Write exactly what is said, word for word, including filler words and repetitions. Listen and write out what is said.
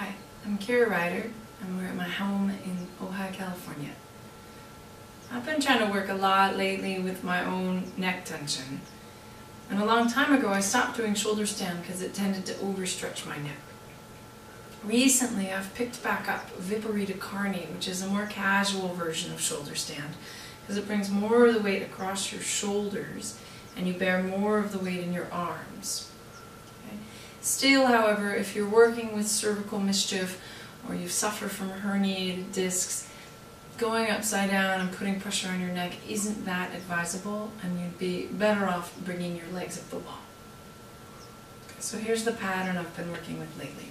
Hi, I'm Kira Ryder, and we're at my home in Ojai, California. I've been trying to work a lot lately with my own neck tension, and a long time ago I stopped doing shoulder stand because it tended to overstretch my neck. Recently I've picked back up Viparita Karni, which is a more casual version of shoulder stand, because it brings more of the weight across your shoulders and you bear more of the weight in your arms. Okay? Still, however, if you're working with cervical mischief or you suffer from herniated discs, going upside down and putting pressure on your neck isn't that advisable, and you'd be better off bringing your legs up the wall. Okay, so here's the pattern I've been working with lately.